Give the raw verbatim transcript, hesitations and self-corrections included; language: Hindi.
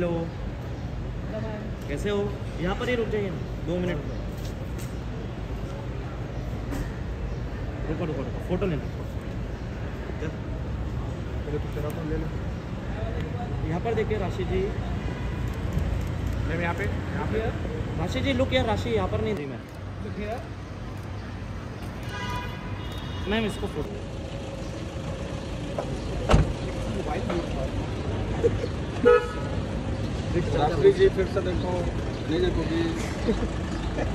हेलो कैसे हो? यहाँ पर ही रुक जाइए दो मिनट। रुको रुको रुको फोटो लेना। यहाँ पर देखिए राशि जी, मैं यहाँ पे यहाँ पे राशि जी लुक यार, राशि यहाँ पर नहीं थी। मैं मैम इसको फोटो राशि जी फिर से देखो नहीं देखोगी।